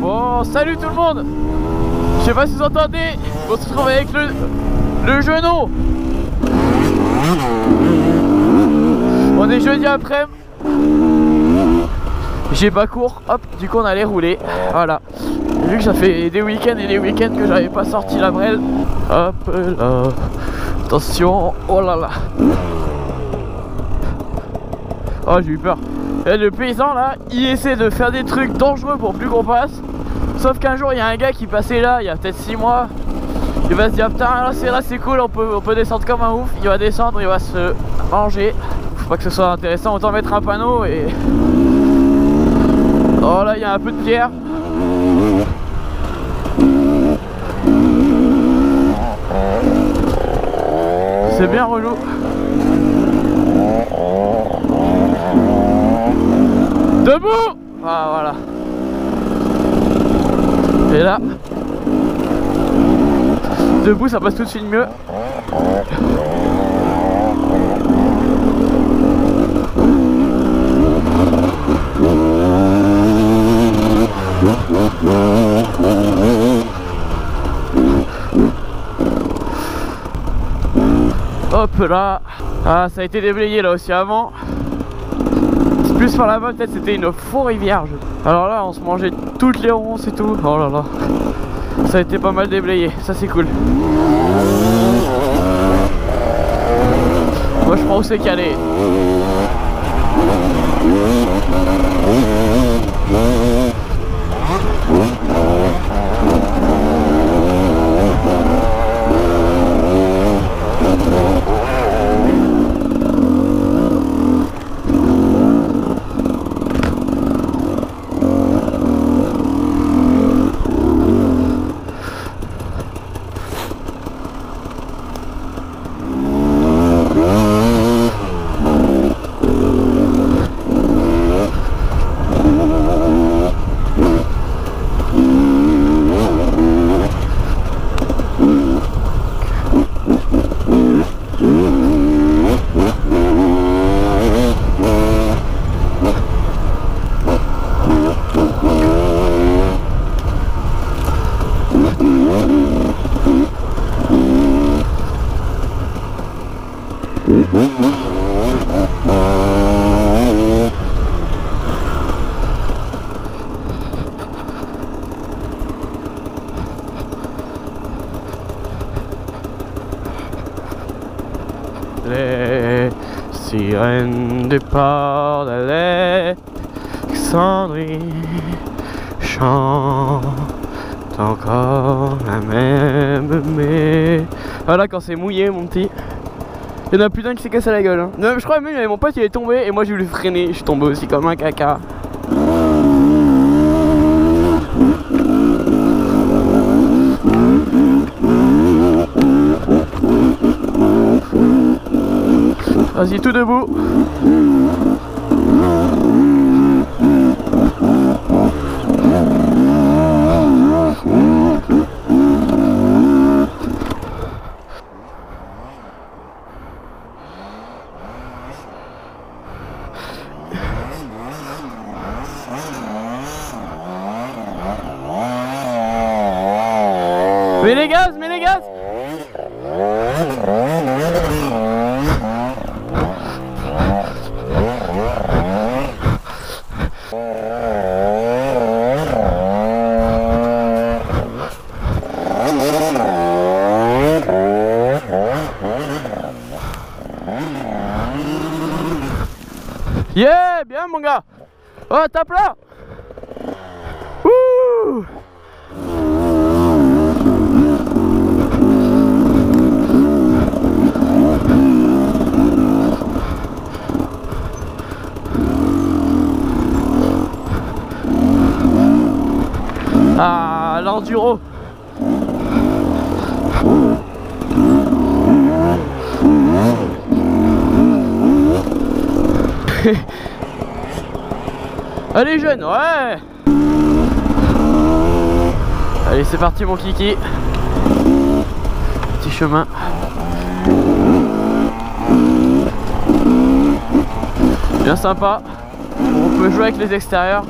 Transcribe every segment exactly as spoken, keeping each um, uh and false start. Bon, salut tout le monde. Je sais pas si vous entendez, on se retrouve avec le, le genou. On est jeudi après. J'ai pas cours, hop, du coup on allait rouler. Voilà. Vu que ça fait des week-ends et des week-ends que j'avais pas sorti la brelle. Hop là. Attention, oh là là. Oh, j'ai eu peur. Et le paysan là, il essaie de faire des trucs dangereux pour plus qu'on passe. Sauf qu'un jour il y a un gars qui passait là, il y a peut-être six mois. Il va se dire, ah, putain, là c'est là c'est cool, on peut, on peut descendre comme un ouf. Il va descendre, il va se manger. Faut pas que ce soit intéressant, autant mettre un panneau et... Oh là, il y a un peu de pierre. C'est bien relou. Debout. Ah voilà. Et là, debout ça passe tout de suite mieux. Hop là. Ah, ça a été déblayé là aussi avant. Plus par là-bas, peut-être c'était une faux rivière. Je... Alors là, on se mangeait toutes les ronces et tout. Oh là là. Ça a été pas mal déblayé. Ça, c'est cool. Moi, je prends où c'est calé. Les sirènes du port d'Alexandrie chantent encore la même mélodie. Voilà, quand c'est mouillé, mon petit. Il y en a plus d'un qui s'est cassé la gueule. Hein. Non, je crois même que mon pote il est tombé et moi j'ai voulu freiner. Je suis tombé aussi comme un caca. Vas-y, tout debout. Mets les gaz, mets les gaz. Yeah, bien mon gars. Oh, tape là. Ouh. Ah, l'enduro. Allez jeune, ouais. Allez, c'est parti mon kiki. Petit chemin. Bien sympa. On peut jouer avec les extérieurs.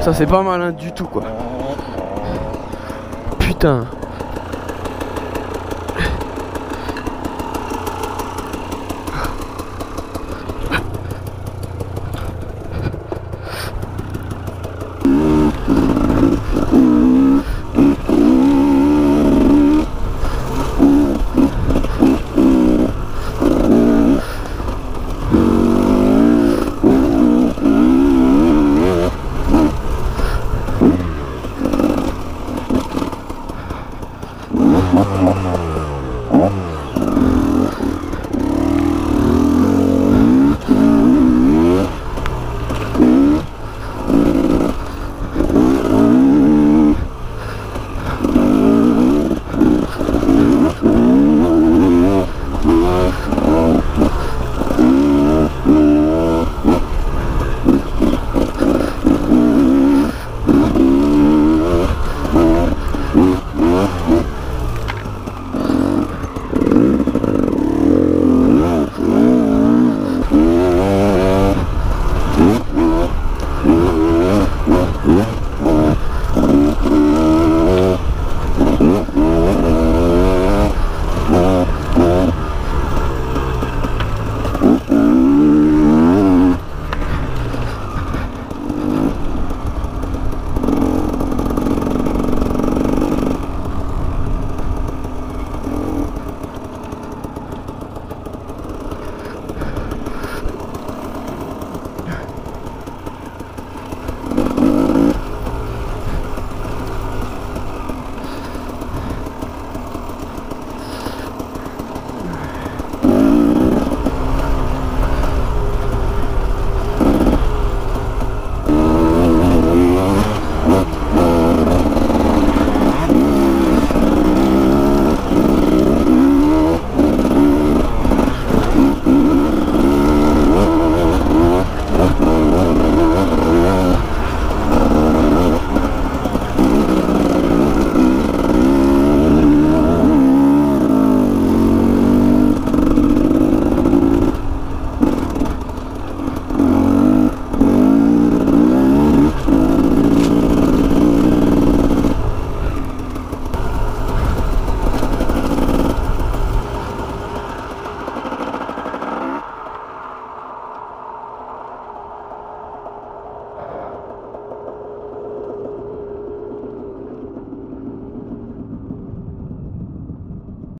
Ça c'est pas malin du tout quoi. Putain. Oh.